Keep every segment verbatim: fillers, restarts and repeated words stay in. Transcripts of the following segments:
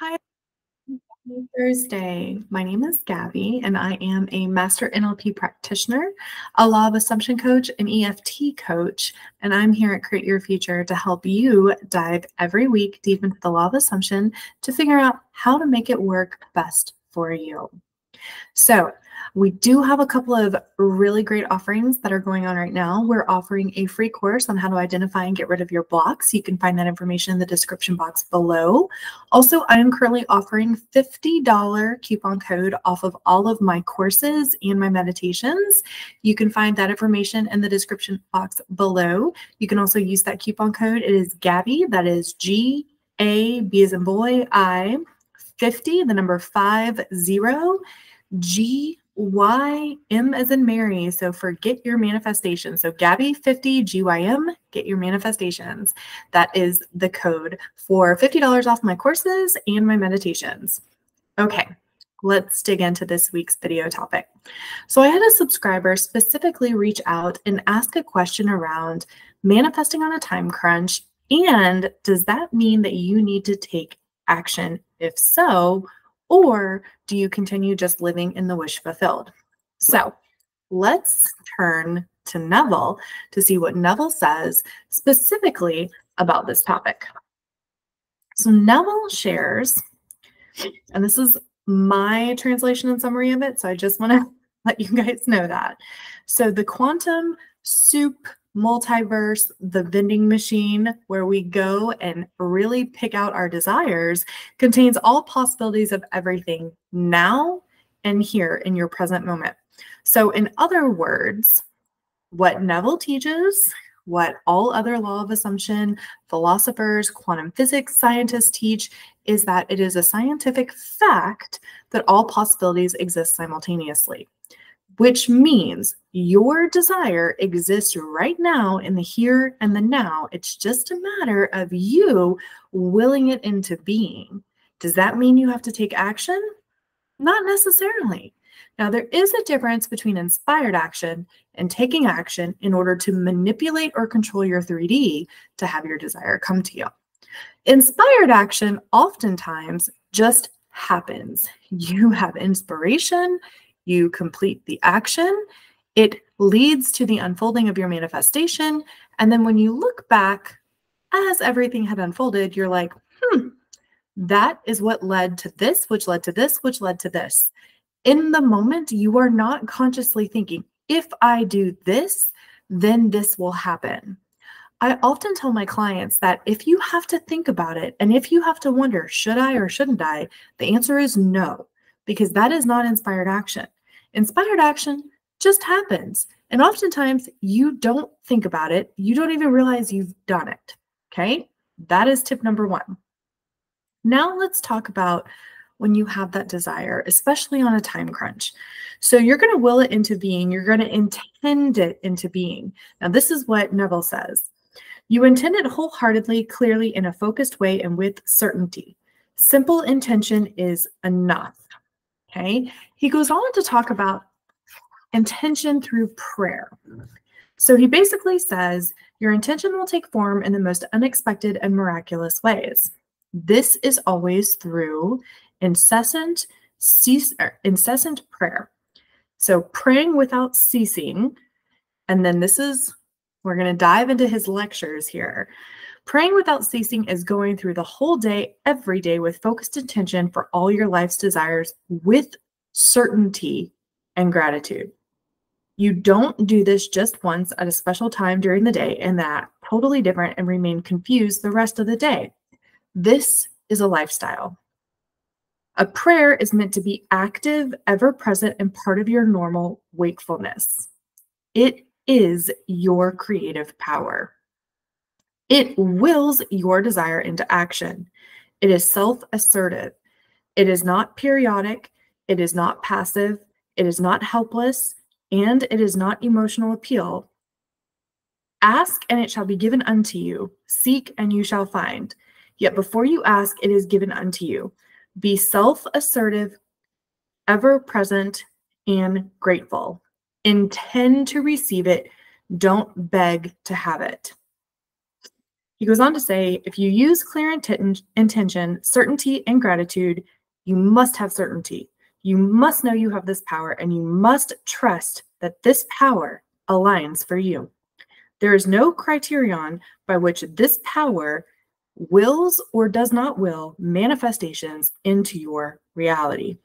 Hi, happy Thursday. My name is Gabby, and I am a master N L P practitioner, a law of assumption coach, and E F T coach, and I'm here at Create Your Future to help you dive every week deep into the law of assumption to figure out how to make it work best for you. So we do have a couple of really great offerings that are going on right now. We're offering a free course on how to identify and get rid of your blocks. You can find that information in the description box below. Also, I am currently offering fifty dollar coupon code off of all of my courses and my meditations. You can find that information in the description box below. You can also use that coupon code. It is Gabby, that is G A, B as in boy, I, fifty, the number five, zero, G Y M as in Mary. So for Get Your Manifestation. So Gabby fifty G Y M, Get Your Manifestations. That is the code for fifty dollars off my courses and my meditations. Okay, let's dig into this week's video topic. So I had a subscriber specifically reach out and ask a question around manifesting on a time crunch. And does that mean that you need to take action? If so, or do you continue just living in the wish fulfilled? So let's turn to Neville to see what Neville says specifically about this topic. So Neville shares, and this is my translation and summary of it, so I just want to let you guys know that. So the quantum soup multiverse, the vending machine where we go and really pick out our desires, contains all possibilities of everything now and here in your present moment. So in other words, what Neville teaches, what all other law of assumption philosophers, quantum physics scientists teach, is that it is a scientific fact that all possibilities exist simultaneously, which means your desire exists right now in the here and the now. It's just a matter of you willing it into being. Does that mean you have to take action? Not necessarily. Now, there is a difference between inspired action and taking action in order to manipulate or control your three D to have your desire come to you. Inspired action oftentimes just happens. You have inspiration. You complete the action, it leads to the unfolding of your manifestation. And then when you look back, as everything had unfolded, you're like, hmm, that is what led to this, which led to this, which led to this. In the moment, you are not consciously thinking, if I do this, then this will happen. I often tell my clients that if you have to think about it, and if you have to wonder, should I or shouldn't I, the answer is no, because that is not inspired action. Inspired action just happens. And oftentimes you don't think about it. You don't even realize you've done it. Okay. That is tip number one. Now let's talk about when you have that desire, especially on a time crunch. So you're going to will it into being. You're going to intend it into being. Now this is what Neville says. You intend it wholeheartedly, clearly, in a focused way, and with certainty. Simple intention is enough. Okay. He goes on to talk about intention through prayer. So he basically says, your intention will take form in the most unexpected and miraculous ways. This is always through incessant, cease, incessant prayer. So praying without ceasing. And then this is, we're going to dive into his lectures here. Praying without ceasing is going through the whole day, every day, with focused intention for all your life's desires, with certainty and gratitude. You don't do this just once at a special time during the day and that totally different and remain confused the rest of the day. This is a lifestyle. A prayer is meant to be active, ever present, and part of your normal wakefulness. It is your creative power. It wills your desire into action. It is self-assertive. It is not periodic. It is not passive. It is not helpless. And it is not emotional appeal. Ask and it shall be given unto you. Seek and you shall find. Yet before you ask, it is given unto you. Be self-assertive, ever-present, and grateful. Intend to receive it. Don't beg to have it. He goes on to say, if you use clear inten- intention, certainty, and gratitude, you must have certainty. You must know you have this power, and you must trust that this power aligns for you. There is no criterion by which this power wills or does not will manifestations into your reality.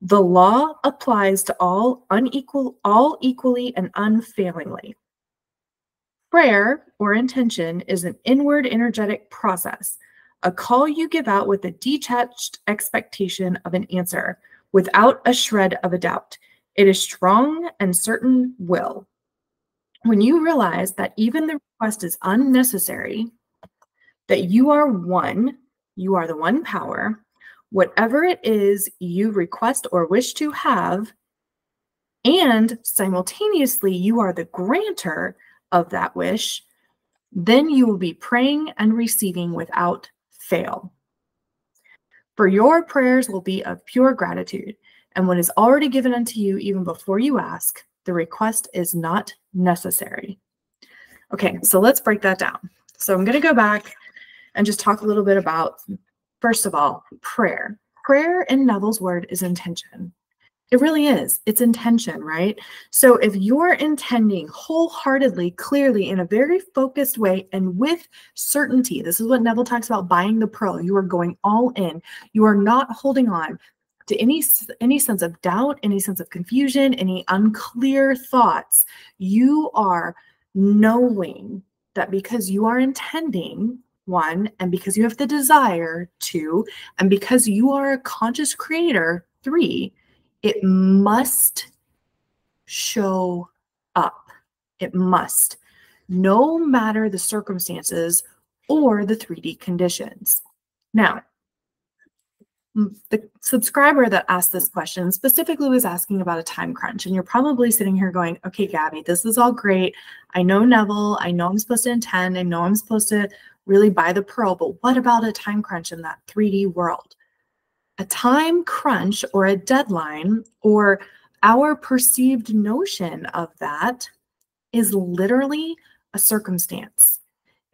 The law applies to all unequal, all equally and unfailingly. Prayer or intention is an inward energetic process, a call you give out with a detached expectation of an answer, without a shred of a doubt. It is strong and certain will. When you realize that even the request is unnecessary, that you are one, you are the one power, whatever it is you request or wish to have, and simultaneously you are the grantor of that wish, then you will be praying and receiving without fail. For your prayers will be of pure gratitude, and what is already given unto you even before you ask, the request is not necessary. Okay, so let's break that down. So I'm going to go back and just talk a little bit about, first of all, prayer. Prayer, in Neville's word, is intention. It really is. It's intention, right? So if you're intending wholeheartedly, clearly, in a very focused way and with certainty, this is what Neville talks about buying the pearl. You are going all in. You are not holding on to any, any sense of doubt, any sense of confusion, any unclear thoughts. You are knowing that because you are intending, one, and because you have the desire, two, and because you are a conscious creator, three, it must show up. It must, no matter the circumstances or the three D conditions. Now, the subscriber that asked this question specifically was asking about a time crunch. And you're probably sitting here going, okay, Gabby, this is all great. I know Neville. I know I'm supposed to intend. I know I'm supposed to really buy the pearl. But what about a time crunch in that three D world? A time crunch or a deadline or our perceived notion of that is literally a circumstance.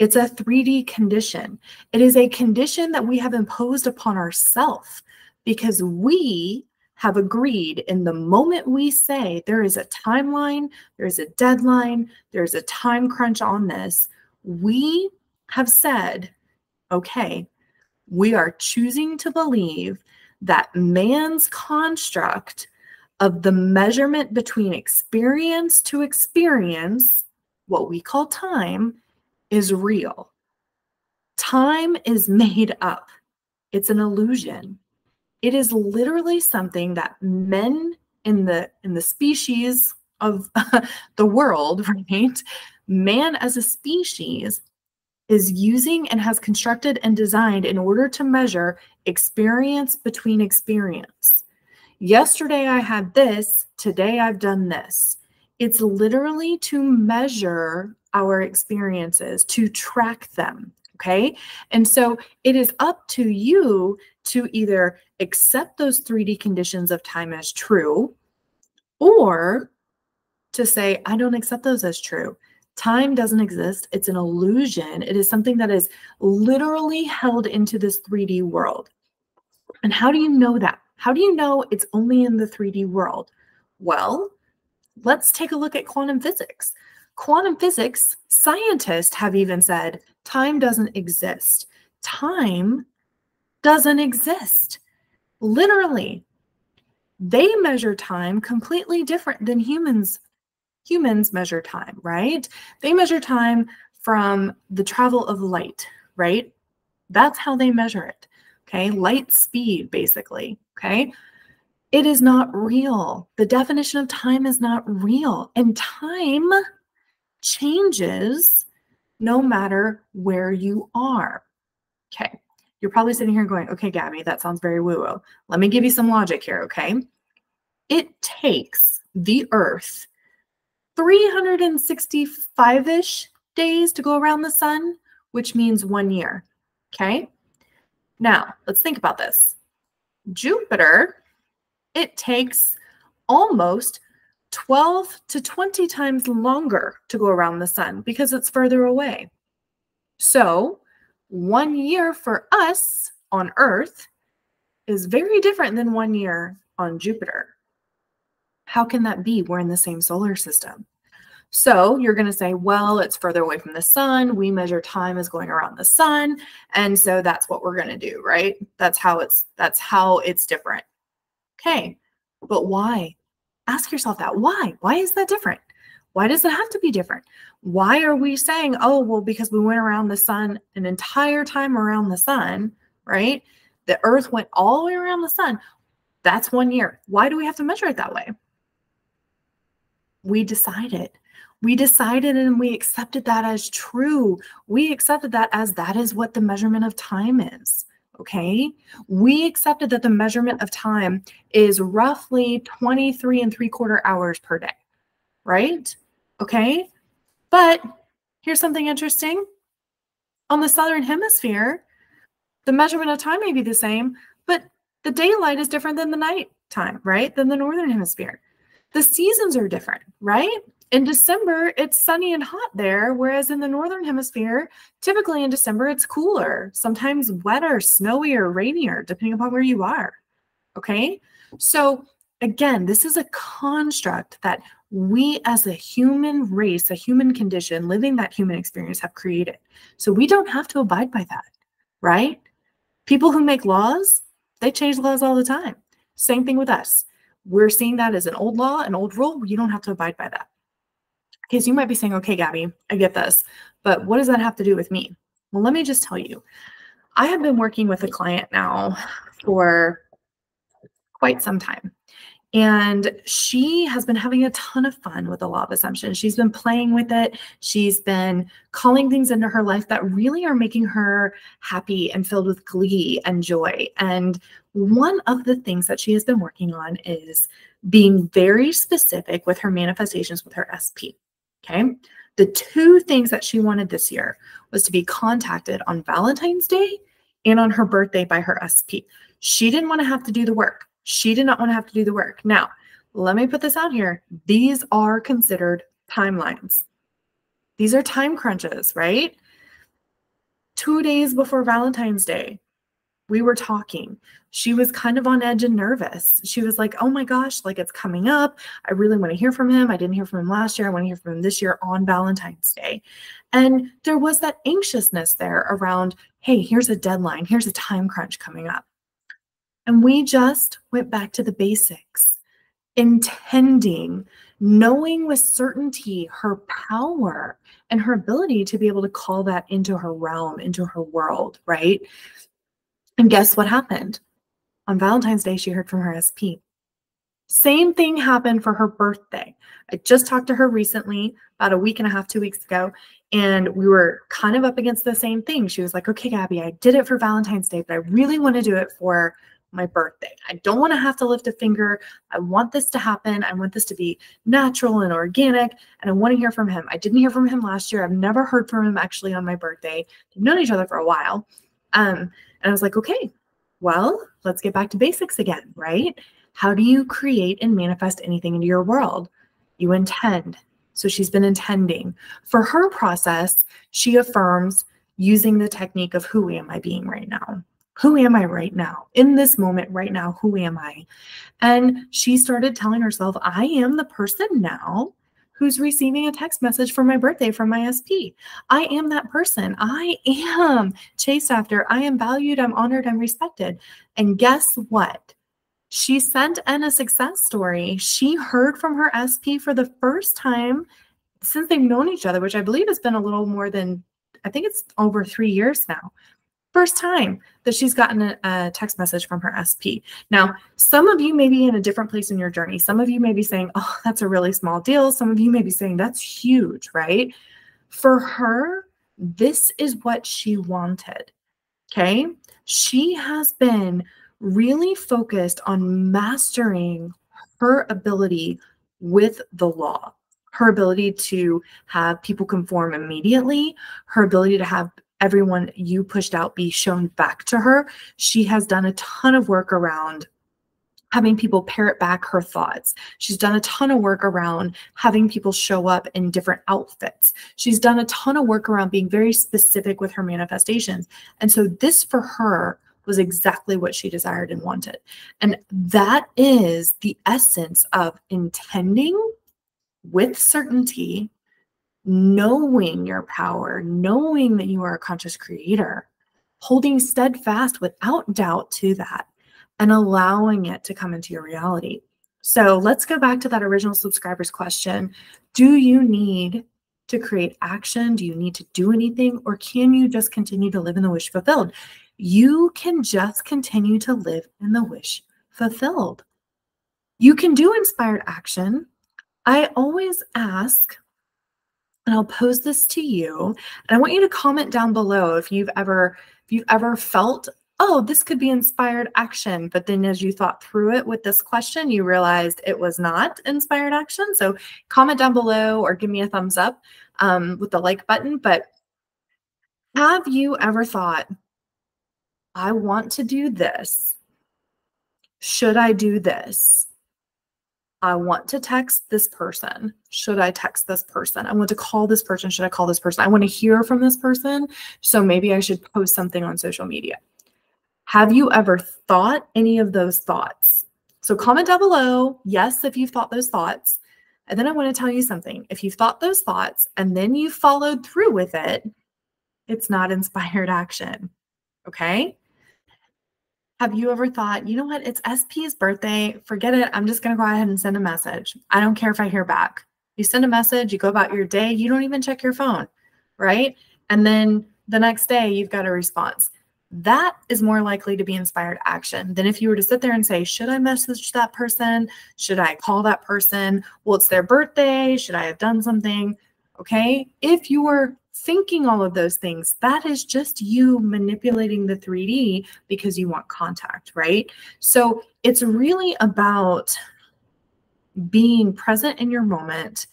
It's a three D condition. It is a condition that we have imposed upon ourselves because we have agreed in the moment we say there is a timeline, there is a deadline, there's a time crunch on this, we have said, okay, we are choosing to believe that man's construct of the measurement between experience to experience, what we call time, is real. Time is made up. It's an illusion. It is literally something that men in the in the species of the world, right? Man as a species is using and has constructed and designed in order to measure experience between experience. Yesterday I had this, today I've done this. It's literally to measure our experiences, to track them, okay? And so it is up to you to either accept those three D conditions of time as true, or to say, I don't accept those as true. Time doesn't exist. It's an illusion. It is something that is literally held into this three D world. And how do you know that? How do you know it's only in the three D world? Well, let's take a look at quantum physics. Quantum physics, scientists have even said, time doesn't exist. Time doesn't exist. Literally, they measure time completely different than humans. Humans measure time, right? They measure time from the travel of light, right? That's how they measure it, okay? Light speed, basically, okay? It is not real. The definition of time is not real. And time changes no matter where you are, okay? You're probably sitting here going, okay, Gabby, that sounds very woo-woo. Let me give you some logic here, okay? It takes the Earth three hundred sixty-five-ish days to go around the sun, which means one year, okay? Now, let's think about this. Jupiter, it takes almost twelve to twenty times longer to go around the sun because it's further away. So one year for us on Earth is very different than one year on Jupiter. How can that be? We're in the same solar system. So you're going to say, well, it's further away from the sun. We measure time as going around the sun. And so that's what we're going to do, right? That's how it's, that's how it's different. Okay. But why? Ask yourself that. Why? Why is that different? Why does it have to be different? Why are we saying, oh, well, because we went around the sun an entire time around the sun, right? The Earth went all the way around the sun. That's one year. Why do we have to measure it that way? We decided. We decided and we accepted that as true. We accepted that as that is what the measurement of time is. Okay. We accepted that the measurement of time is roughly twenty-three and three quarter hours per day. Right? Okay. But here's something interesting. On the southern hemisphere, the measurement of time may be the same, but the daylight is different than the night time, right? Than the northern hemisphere. The seasons are different, right? In December, it's sunny and hot there, whereas in the northern hemisphere, typically in December, it's cooler, sometimes wetter, snowier, rainier, depending upon where you are, okay? So again, this is a construct that we as a human race, a human condition, living that human experience have created. So we don't have to abide by that, right? People who make laws, they change laws all the time. Same thing with us. We're seeing that as an old law, an old rule. You don't have to abide by that. Because you might be saying, okay, Gabby, I get this, but what does that have to do with me? Well, let me just tell you, I have been working with a client now for quite some time, and she has been having a ton of fun with the law of assumption. She's been playing with it. She's been calling things into her life that really are making her happy and filled with glee and joy. And one of the things that she has been working on is being very specific with her manifestations with her S P. Okay. The two things that she wanted this year was to be contacted on Valentine's Day and on her birthday by her S P. She didn't want to have to do the work. She did not want to have to do the work. Now, let me put this out here. These are considered timelines. These are time crunches, right? Two days before Valentine's Day, we were talking. She was kind of on edge and nervous. She was like, oh my gosh, like it's coming up. I really want to hear from him. I didn't hear from him last year. I want to hear from him this year on Valentine's Day. And there was that anxiousness there around, hey, here's a deadline. Here's a time crunch coming up. And we just went back to the basics, intending, knowing with certainty her power and her ability to be able to call that into her realm, into her world, right? And guess what happened? On Valentine's Day, she heard from her S P. Same thing happened for her birthday. I just talked to her recently, about a week and a half, two weeks ago, and we were kind of up against the same thing. She was like, okay, Gabby, I did it for Valentine's Day, but I really want to do it for my birthday. I don't want to have to lift a finger. I want this to happen. I want this to be natural and organic, and I want to hear from him. I didn't hear from him last year. I've never heard from him actually on my birthday. We've known each other for a while. Um, And I was like, okay, well, let's get back to basics again, right? How do you create and manifest anything into your world? You intend. So she's been intending. For her process, she affirms using the technique of who am I being right now? Who am I right now? In this moment right now, who am I? And she started telling herself, I am the person now who's receiving a text message for my birthday from my S P. I am that person. I am chased after. I am valued. I'm honored. I'm respected. And guess what? She sent in a success story. She heard from her S P for the first time since they've known each other, which I believe has been a little more than, I think it's over three years now. First time that she's gotten a, a text message from her S P. Now, some of you may be in a different place in your journey. Some of you may be saying, oh, that's a really small deal. Some of you may be saying that's huge, right? For her, this is what she wanted, okay? She has been really focused on mastering her ability with the law, her ability to have people conform immediately, her ability to have everyone you pushed out be shown back to her. She has done a ton of work around having people parrot back her thoughts. She's done a ton of work around having people show up in different outfits. She's done a ton of work around being very specific with her manifestations. And so this for her was exactly what she desired and wanted. And that is the essence of intending with certainty, knowing your power, knowing that you are a conscious creator, holding steadfast without doubt to that, and allowing it to come into your reality. So let's go back to that original subscriber's question. Do you need to create action? Do you need to do anything? Or can you just continue to live in the wish fulfilled? You can just continue to live in the wish fulfilled. You can do inspired action. I always ask, and I'll pose this to you, and I want you to comment down below if you've ever, if you've ever felt, oh, this could be inspired action. But then as you thought through it with this question, you realized it was not inspired action. So comment down below or give me a thumbs up um, with the like button. But have you ever thought, I want to do this. Should I do this? I want to text this person. Should I text this person? I want to call this person. Should I call this person? I want to hear from this person. So maybe I should post something on social media. Have you ever thought any of those thoughts? So comment down below, yes, if you've thought those thoughts. And then I want to tell you something. If you've thought those thoughts and then you followed through with it, it's not inspired action, okay? Have you ever thought, you know what, it's S P's birthday, forget it, I'm just going to go ahead and send a message. I don't care if I hear back. You send a message, you go about your day, you don't even check your phone, right? And then the next day you've got a response. That is more likely to be inspired action than if you were to sit there and say, should I message that person? Should I call that person? Well, it's their birthday. Should I have done something? Okay. If you were thinking all of those things, that is just you manipulating the three D because you want contact, right? So it's really about being present in your moment,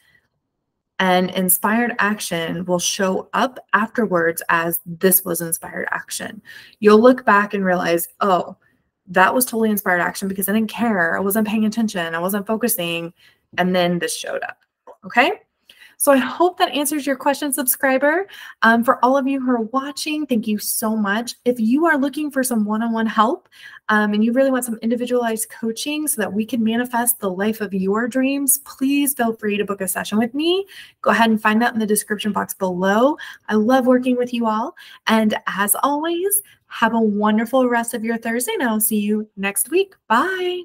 and inspired action will show up afterwards as this was inspired action. You'll look back and realize, oh, that was totally inspired action because I didn't care. I wasn't paying attention. I wasn't focusing. And then this showed up. Okay. So I hope that answers your question, subscriber. Um, for all of you who are watching, thank you so much. If you are looking for some one-on-one help um, and you really want some individualized coaching so that we can manifest the life of your dreams, please feel free to book a session with me. Go ahead and find that in the description box below. I love working with you all. And as always, have a wonderful rest of your Thursday, and I'll see you next week. Bye.